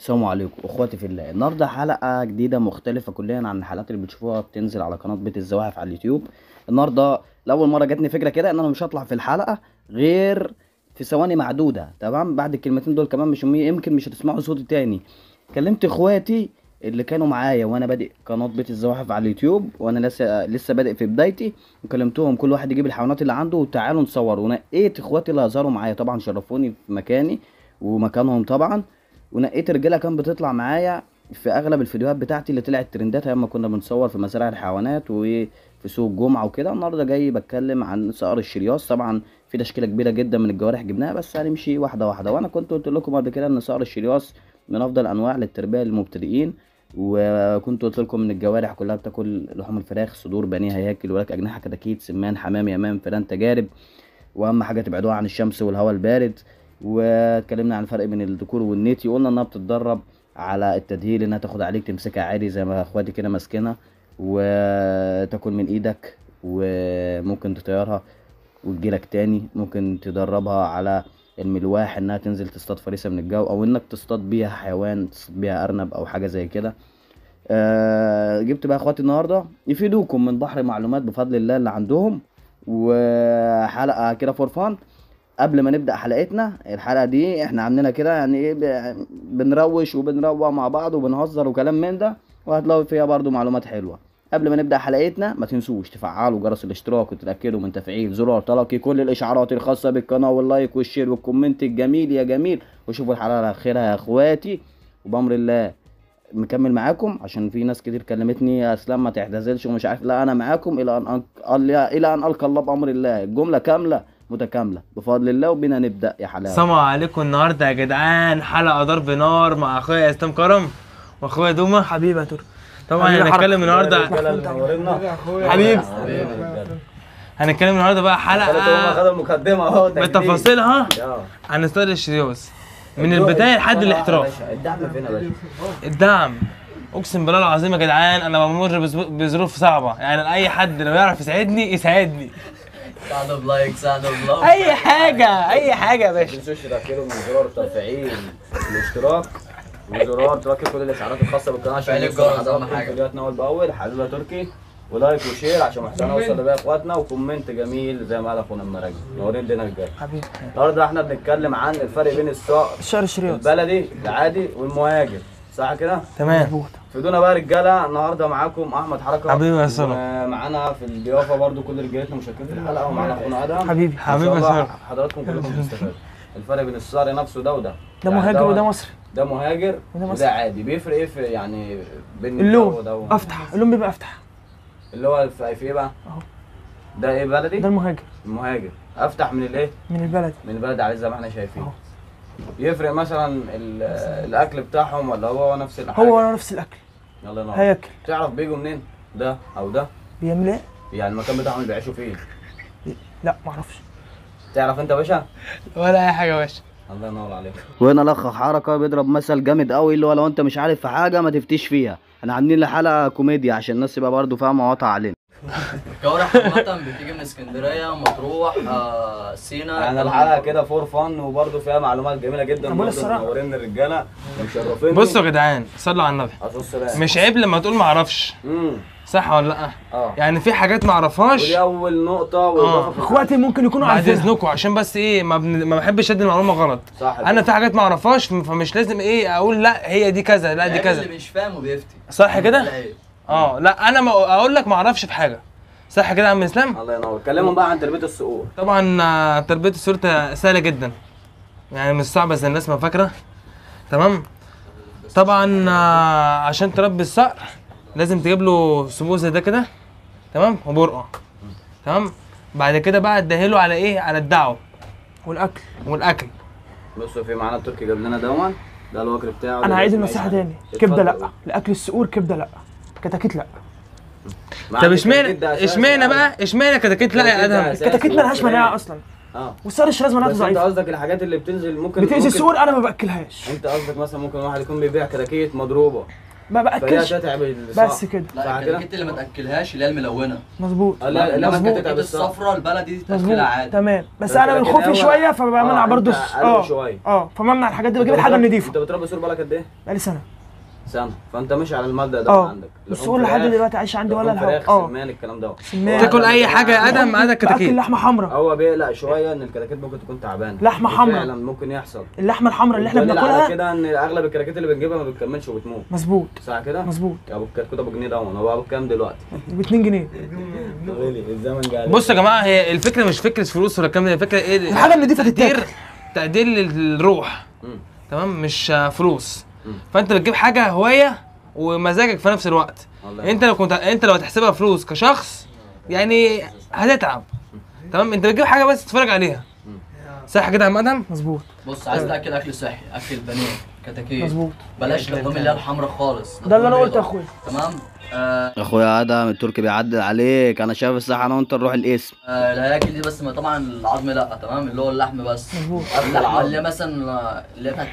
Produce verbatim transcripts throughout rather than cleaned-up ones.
السلام عليكم اخواتي في الله. النهارده حلقه جديده مختلفه كليا عن الحلقات اللي بتشوفوها بتنزل على قناه بيت الزواحف على اليوتيوب. النهارده لاول مره جاتني فكره كده ان انا مش هطلع في الحلقه غير في ثواني معدوده، تمام؟ بعد الكلمتين دول كمان مش يمكن مش هتسمعوا صوتي تاني. كلمت اخواتي اللي كانوا معايا وانا بادئ قناه بيت الزواحف على اليوتيوب وانا لسه لسه بادئ في بدايتي، وكلمتهم كل واحد يجيب الحيوانات اللي عنده وتعالوا نصور، ونقيت اخواتي اللي هزاروا معايا. طبعا شرفوني في مكاني ومكانهم طبعا، ونقيت رجاله كان بتطلع معايا في اغلب الفيديوهات بتاعتي اللي طلعت ترندات ايام ما كنا بنصور في مزارع الحيوانات وفي سوق جمعه وكده. النهارده جاي بتكلم عن صقر الشرياص. طبعا في تشكيله كبيره جدا من الجوارح جبناها، بس هنمشي واحده واحده. وانا كنت قلت لكم قبل كده ان صقر الشرياص من افضل انواع للتربيه للمبتدئين، وكنت قلت لكم ان الجوارح كلها بتاكل لحوم الفراخ، صدور، بانيه، هياكل، وراك، اجنحه، كتاكيت، سمان، حمام، امام، فئران، تجارب، واهم حاجه تبعدوها عن الشمس والهواء البارد. واتكلمنا عن الفرق بين الذكور والنيتي، قلنا انها بتتدرب على التدهيل، انها تاخد عليك تمسكها عادي زي ما اخواتي كده ماسكينها وتاكل من ايدك، وممكن تطيرها وتجيلك تاني. ممكن تدربها على الملواح، انها تنزل تصطاد فريسه من الجو، او انك تصطاد بيها حيوان، تصطاد بيها ارنب او حاجه زي كده. أه جبت بقى اخواتي النهارده يفيدوكم من بحر معلومات بفضل الله اللي عندهم، وحلقه كده فور فان. قبل ما نبدا حلقتنا، الحلقه دي احنا عاملينها كده يعني ايه، بنروش وبنروق مع بعض وبنهزر وكلام من ده، وهتلاقوا فيها برضو معلومات حلوه. قبل ما نبدا حلقتنا ما تنسوش تفعلوا جرس الاشتراك وتتاكدوا من تفعيل زرار تلقي كل الاشعارات الخاصه بالقناه، واللايك والشير والكومنت الجميل يا جميل. وشوفوا الحلقه على خيرها يا اخواتي، وبامر الله مكمل معاكم، عشان في ناس كتير كلمتني يا اسلام ما تعتزلش ومش عارف. لا انا معاكم الى ان الى ان القى الله بامر الله. الجمله كامله متكامله بفضل الله، وبنا نبدا يا حلاوه. السلام عليكم. النهارده يا جدعان حلقه ضرب نار مع اخويا اسلام كرم واخويا دوما حبيبي يا تركي. طبعا هنتكلم النهارده حبيبي، هنتكلم النهارده بقى حلقه مقدمه اهو بتفاصيلها عن صقر الشرياص من البدايه لحد الاحتراف. الدعم فين يا باشا؟ الدعم اقسم بالله العظيم يا جدعان انا بمر بظروف صعبه، يعني اي حد لو يعرف يساعدني يساعدني. ساعدوا بلايك، ساعدوا بلايك، اي حاجه اي حاجه يا باشا. ما تنسوش تاكلوا من زرار التفعيل الاشتراك وزرار تركب كل الاشعارات الخاصه بالقناه عشان نقدر نحقق فيديوهاتنا اول باول. حبيبي يا تركي، ولايك وشير عشان احنا نوصل لباقي اخواتنا، وكومنت جميل زي ما قال اخونا المراجل نورين لنا الجاي. حبيبي النهارده احنا بنتكلم عن الفرق بين الصقر الشرياص البلدي العادي والمهاجر، صح كده؟ تمام. فدونا بقى رجاله النهارده معاكم احمد حركه حبيبي يا سلام، ومعانا في الضيافه برده كل رجالتنا مشاركين في الحلقه، ومعانا اخونا ادهم حبيبي حبيبي يا سلام. حضراتكم كلكم بتستفادوا. الفرق بين الصقر نفسه ده وده، ده مهاجر وده مصري، ده مهاجر وده عادي، بيفرق ايه في يعني بين اللون؟ افتح اللون بيبقى افتح اللي هو في ايه بقى؟ اهو ده ايه بلدي؟ ده المهاجر. المهاجر افتح من الايه؟ من البلد، من البلد عليه زي ما احنا شايفين أهو. يفرق مثلا الاكل بتاعهم ولا هو نفس الحاجه؟ هو نفس الاكل. يلا ينور. هياكل. تعرف بيجوا منين؟ ده او ده؟ بيعمل ايه؟ يعني المكان بتاعهم اللي بيعيشوا فيه؟ لا معرفش. تعرف انت يا باشا؟ ولا اي حاجه يا باشا. الله ينور عليك. وهنا الاخ حركه بيضرب مثل جامد قوي اللي هو لو انت مش عارف في حاجه ما تفتيش فيها. احنا عاملين لحلقه كوميديا عشان الناس تبقى برضه فاهمه وقطع علينا. الجوارح عامة بتيجي من اسكندريه، مطروح، آه، سينا. انا الحلقه كده فور فن وبرده فيها معلومات جميله جدا، منورين الرجاله ومشرفين. بصوا يا جدعان صلوا على النبي، مش عيب لما تقول ما اعرفش، صح ولا لا؟ آه. يعني في حاجات ما اعرفهاش، ودي اول نقطه. آه. اخواتي ممكن يكونوا عارفينها بعد اذنكم، عشان بس ايه ما, بن... ما بحبش ادي المعلومه غلط، صح؟ انا في حاجات ما اعرفهاش، فمش لازم ايه اقول لا هي دي كذا لا دي كذا، اللي مش فاهم وبيفتي، صح كده؟ اه لا انا ما اقول لك ما اعرفش في حاجه، صح كده يا عم اسلام؟ الله ينور. كلمهم بقى عن تربيه الصقور. طبعا تربيه الصقور سهله جدا، يعني مش صعبه زي الناس ما فاكره، تمام؟ طبعا عشان تربي الصقر لازم تجيب له سبوع زي ده كده، تمام؟ وبرقه، تمام؟ بعد كده بقى تدهله على ايه؟ على الدعو والاكل والاكل. بصوا في معانا التركي جاب لنا دون ده الوكر بتاعه. انا عايز المساحه تاني. كبده لا، لاكل الصقور كبده لا، كتاكيت لا. طب اشمعنى اشمعنى بقى اشمعنى كتاكيت لا يا ادهم؟ الكتاكيت ملهاش مناعه اصلا. اه والصقر الشرياص مناعته ضعيفه. انت قصدك الحاجات اللي بتنزل ممكن بتاذي الصقور انا ما باكلهاش. انت قصدك مثلا ممكن واحد يكون بيبيع كتاكيت مضروبه ما باكلش بس كده. لا الكتكوت اللي ما تاكلهاش اللي هي الملونه مظبوط. لا لا الكتكوت الصفراء البلدي دي تاكلها عادي تمام، بس انا من خوفي شويه فبمنع برضه اه اه فبمنع الحاجات دي، بجيب الحاجه النضيفه. انت بتربي سور بالك قد ايه؟ بقالي سنه سنه، فانت ماشي على المبدا ده. عندك السور لحد دلوقتي عايش عندي ولا الهوا اه سمان الكلام ده. تاكل اي حاجه يا ادم ما عدا الكتاكيت. باكل لحمه حمراء. هو بيقلق شويه ان الكتاكيت ممكن تكون تعبانه. لحمه حمراء فعلا ممكن يحصل. اللحمه الحمراء اللي احنا بناكلها كده ان اغلب الكتاكيت اللي بنجيبها ما بتكملش وبتموت. مظبوط صح كده؟ مظبوط. ابو الكتكوت ابو جنيه ده هو ابو كام دلوقتي؟ ب اتنين جنيه. غالي الزمن جه. بصوا يا جماعه، هي الفكره مش فكره فلوس ولا الكلام ده، الفكره ايه؟ الحاجه اللي دي تقدير تقدير للروح تمام، مش فلوس. فانت بتجيب حاجه هوايه ومزاجك في نفس الوقت. انت لو كنت انت لو هتحسبها فلوس كشخص يعني هتتعب تمام. انت بتجيب حاجه بس تتفرج عليها صح كده يا عم ادم؟ مظبوط. بص عايز تاكل اكل صحي، اكل بانيه كتاكيت مظبوط، بلاش اللحوم اللي هي الحمراء خالص. ده اللي انا قلته يا اخويا تمام. آه اخويا ادم التركي بيعدل عليك، انا شايف الصح انا وانت نروح الاسم. آه الهياكل دي بس، ما طبعا العظم لا تمام، اللي هو اللحم بس مظبوط. اللي مثلا اللي بتاعت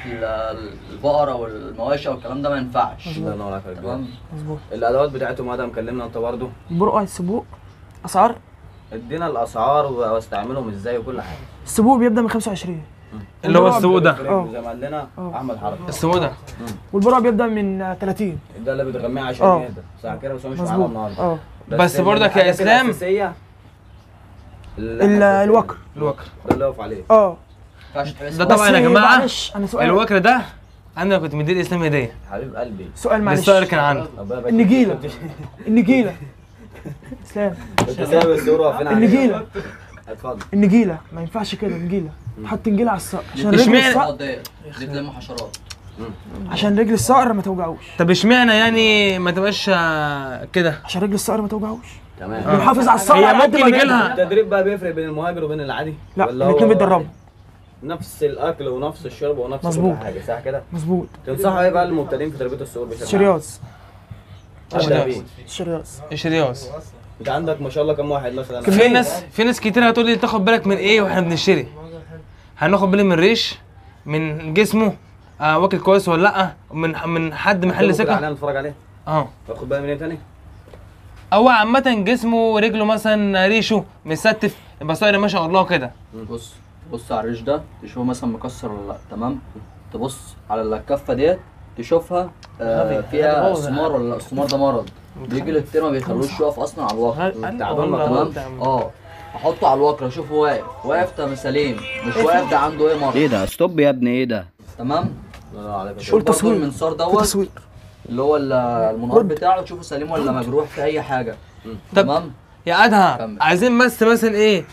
البقره والمواشي والكلام ده ما ينفعش. الله ينور عليك تمام مظبوط. الادوات بتاعتهم ادم كلمنا انت برضه. البرقع، السبوق، اسعار. ادينا الاسعار واستعملهم ازاي وكل حاجه. السبوق بيبدا من خمسة وعشرين اللي هو السوق ده زي ما قال لنا احمد حركه السوق ده، والبرقع بيبدا من ثلاثين. ده اللي بتغميه عشان يهدى صح كده، بس هو مش معانا النهارده. بس برضك يا اسلام الوكر الوكر الله يقف عليه اه ده طبعا يا جماعه. الوكر ده انا كنت مديه لاسلام هديه حبيب قلبي. سؤال معلش السؤال كان عنه النجيله النجيله اسلام انت سايب الزور واقفين عليه النجيله. اتفضل. النجيله ما ينفعش كده، نجيله حط نجيله على الصقر عشان رجل الصقر بتلم حشرات عشان رجل الصقر ما توجعوش. طب اشمعنى يعني ما تبقاش كده؟ عشان رجل الصقر ما توجعوش تمام، بنحافظ على الصقر. هي ممكن يجي لها التدريب بقى بيفرق بين المهاجر وبين العادي؟ لا الاثنين بيتدربوا نفس الاكل ونفس الشرب ونفس كل حاجه صح كده مظبوط. تنصحوا ايه بقى المبتدئين في تربيه الصقور بشكل عام؟ شرياص الشرياص الشرياص انت عندك ما شاء الله كم واحد مثلا؟ في ناس في ناس كتير هتقول لي تاخد بالك من ايه واحنا بنشتري. هناخد بالي من ريش، من جسمه آه واكل كويس ولا لا، من من حد محل ثقه علينا نتفرج عليه اه. تاخد بالك من ايه تاني؟ هو عامه جسمه رجله مثلا ريشه مستف بصاير ما شاء الله كده. بص بص على الريش ده تشوفه مثلا مكسر ولا لا تمام. تبص على الكفه ديت تشوفها آه فيها مسمار ولا لا. السمار ده مرض بيجي للطير ما بيخلوش يقف اصلا على الوكر تعبان تمام اه. احطه على الوكر اشوفه واقف واقف تمثالين مش واقف ده عنده ايه مرض. ايه ده ستوب يا ابني ايه ده تمام. مش قول تصوير المنصار دوت تصوير اللي هو المنقار بتاعه تشوفه سليم ولا مجروح في اي حاجه تمام يا ادهم. عايزين بس مثلا ايه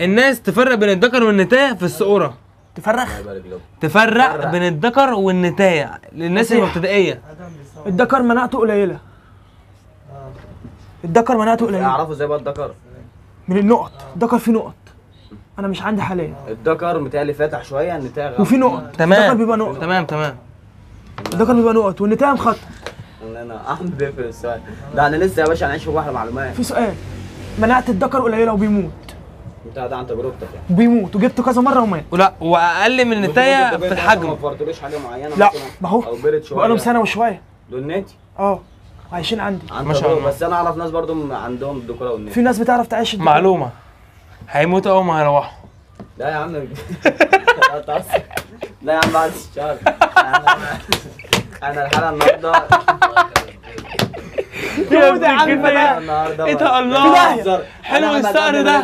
الناس تفرق بين الذكر والنتايه في الصقوره. تفرق تفرق بين الذكر والنتايه للناس المبتدئيه. الذكر مناعته قليله، الدكر مناعته قليله. اعرفه ازاي بقى الدكر؟ من النقط، الدكر فيه نقط. انا مش عندي حاليا. الدكر متهيألي فاتح شويه النتاية غامق وفي نقط تمام. الدكر بيبقى نقط تمام تمام. الدكر بيبقى نقط والنتاية مخطط. انا احمد بيفرق السؤال ده. انا لسه يا باشا هنعيش في بحر معلومات. في سؤال مناعه الدكر قليله وبيموت. انت ده عن تجربتك يعني. بيموت وجبته كذا مره ومات. ولا واقل من النتاية في الحجم. ما وفرتلوش حاجه معينه لا ما هو بقى لهم سنه وشويه دول نتي اه عايشين عندي ما شاء الله. بس انا اعرف ناس برضو عندهم الدكوره والناس. في ناس بتعرف تعيش الدكوره. معلومه هيموتوا اول ما هيروحوا. لا يا عم لا يا عم بعد الشهر انا الحلقه النهارده يا عم اتقل الله حلو السهر ده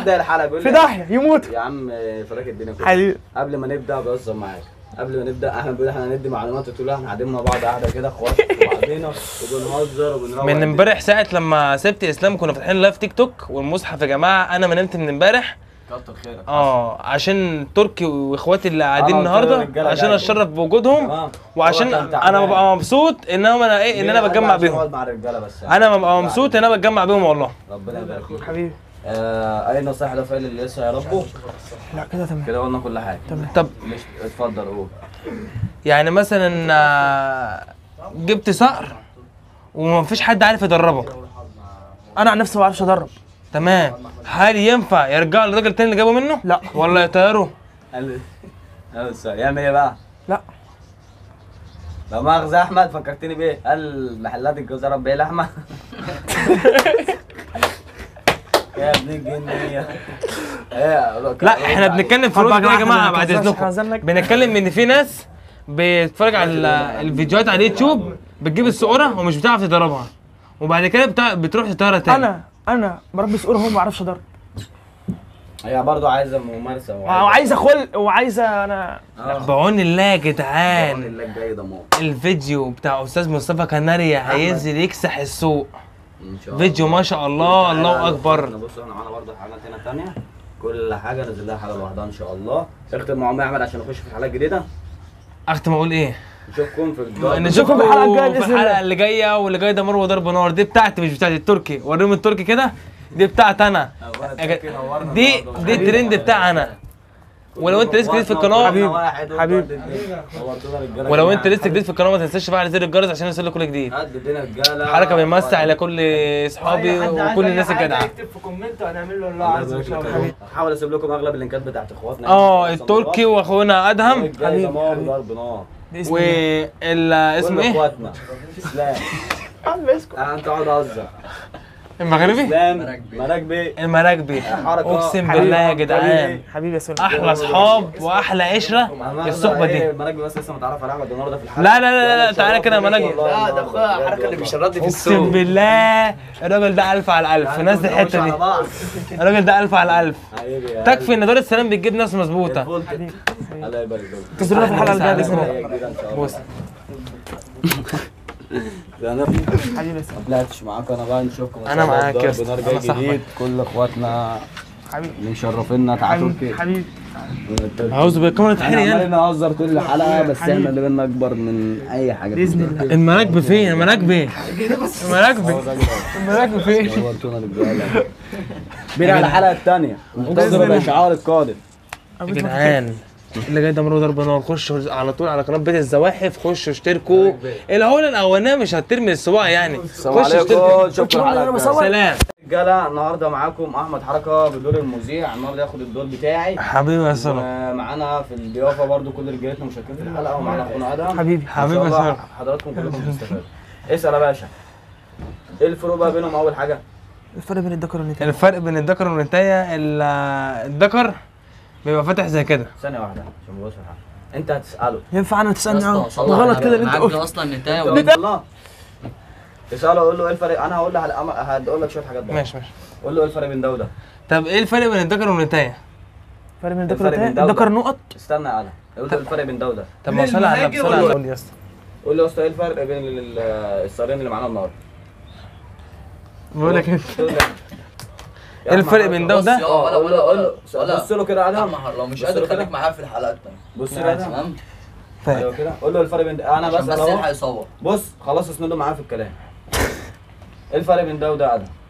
في داهيه يموت يا عم فراك الدنيا كلها. قبل ما نبدا بهزر معاك، قبل ما نبدا احنا بنقول احنا هندي معلومات وتقول احنا قاعدين مع بعض قاعده كده اخوات وبعدين وبنهزر وبنروح. من امبارح ساعه لما سبت اسلام كنا فاتحين لايف تيك توك والمصحف يا جماعه. انا ما نمت من امبارح كتر خيرك اه عشان تركي واخواتي اللي قاعدين النهارده عشان اتشرف بوجودهم وعشان انا ببقى مبسوط ان انا ايه ان انا بتجمع بيهم مع الرجاله بس. انا ببقى مبسوط ان انا بتجمع بيهم والله. ربنا يبارك فيك حبيبي. اي نصيحه لفايل اللي لسه يا ربو؟ لا كده تمام كده قلنا كل حاجه تمام. طب اتفضل قول. يعني مثلا جبت صقر ومفيش حد عارف يدربه. انا عن نفسي ما بعرفش ادرب تمام. هل ينفع يرجع للراجل التاني اللي جابه منه؟ لا ولا يطيره؟ قال له يعمل ايه بقى؟ لا لا مؤاخذة يا احمد فكرتني بايه؟ قال محلات الجزارة بيع لحمة يا ابن الجنية. لا احنا بنتكلم في الرز يا جماعة بعد اذنكم، بنتكلم ان في ناس بتتفرج على الفيديوهات على اليوتيوب بتجيب الصقورة ومش بتعرف تدربها وبعد كده بتروح تطيرها تاني. انا انا بربي صقورة وما بعرفش ادرب. هي برضه عايزه ممارسه وعايزه خلق وعايزه انا آه. بعون الله يا جدعان، بعون الله جاي دمار. الفيديو بتاع استاذ مصطفى كناري هينزل يكسح السوق ان شاء الله، فيديو ما شاء الله الله اكبر. بص احنا معانا برضه حاجات هنا ثانيه، كل حاجه نزل لها حاجه لوحدها ان شاء الله. اختم معاهم يا احمد عشان نخش في حلقات جديده. اختم اقول ايه؟ نشوفكم في الجو نشوفكم في الحلقه الجايه باذن الله، الحلقه اللي جايه واللي جايه دمار وضرب نار. دي بتاعتي مش بتاعت التركي، وريهم التركي كده، دي بتاعتي انا، دي دي الترند بتاعي انا. ولو انت لسه جديد في القناه حبيبي حبيبي ولو انت لسه جديد في القناه ما تنساش تفعل زر الجرس عشان يوصل لك كل جديد. حركه بيمسح الى كل اصحابي وكل الناس الجدعه. اكتب في كومنت وهنعمل له الله عز وجل. هحاول اسيب لكم اغلب اللينكات بتاعت اخواتنا اه التركي واخونا ادهم واسمه ايه؟ اخواتنا اسلام عم اسكت انا تقعد اهزر المغربي؟ المراكبي المراكبي اقسم بالله يا جدعان حبيبي يا سلام، احلى اصحاب واحلى عشره الصحبه دي. المراكبي بس لسه متعرف على احمد النهارده في الحلقه. لا لا لا لا تعالى كده يا مراكبي. لا ده اخويا حركه اللي بيشردني في السوق اقسم بالله. الراجل ده الف على الف، الناس دي الحته دي الراجل ده الف على الف. تكفي ان دار السلام بتجيب ناس مظبوطه. الله يبارك فيك. تزورنا في الحلقه الجايه باذن الله. بص انا حبيبي بس ما طلعتش معاك انا بقى. نشوفكم انا معاك يا اسطى، انا صاحبك، كل اخواتنا حبيبي اللي مشرفينا. تعالوا كده حبيبي عاوز بالكاميرا تحني انا بنهزر كل حلقه بس حبيب. احنا اللي بينا اكبر من اي حاجه باذن الله. المراكب فين؟ المراكب المراكب المراكب فين؟ نورتونا للجوله بينا على الحلقه الثانيه. انتظروا الاشعار القادم يا جدعان اللي جاي ده مرة ضرب نار. خشوا على طول على قناه بيت الزواحف، خشوا اشتركوا. الهوله الاولانيه مش هترمي السواق يعني. خشوا اشتركوا. شكرا على سلام رجاله. النهارده معاكم احمد حركه بدور المذيع، النهارده ياخد الدور بتاعي حبيبي يا سلام. معانا في الضيافه برده كل رجالتنا مشاركين في الحلقه، ومعانا اخونا ادهم حبيبي حبيبي يا سلام. حضراتكم كلكم بتستفادوا. اسال يا باشا ايه الفروق بقى بينهم؟ اول حاجه الفرق بين الذكر والانثى. الفرق بين الذكر والانثى، الذكر بيبقى فاتح زي كده. ثانية واحدة عشان ما بقولش حاجة. أنت هتسأله. ينفع أنا تسألني؟ أه غلط كده اللي أنت قلته. أصلا نتاية والله. اسأله أقول له إيه الفرق؟ أنا هقول له هقول لك شوية حاجات بقى. ماشي ماشي. قول له إيه الفرق بين ده وده؟ طب إيه الفرق بين الذكر والنتاية؟ الفرق بين الذكر والنتاية الذكر نقط. استنى يا أعلى. قول له الفرق بين ده وده. طب ما صلي على النبي صلي على النبي. قول لي يا اسطى. قول له يا اسطى إيه الفرق بين الصارين اللي معانا النهاردة؟ بقول لك إيه؟ ايه الفرق بين ده وده؟ ولا ولا ولا ولا بص له كده ادهم. لو مش قادر خليك معاه في الحلقه الثانيه. بص له تمام؟ ايوه كده قول له الفرق بين انا بس بس يلحق يصور. بص خلاص اسنده معاه في الكلام. ايه الفرق بين ده وده ادهم؟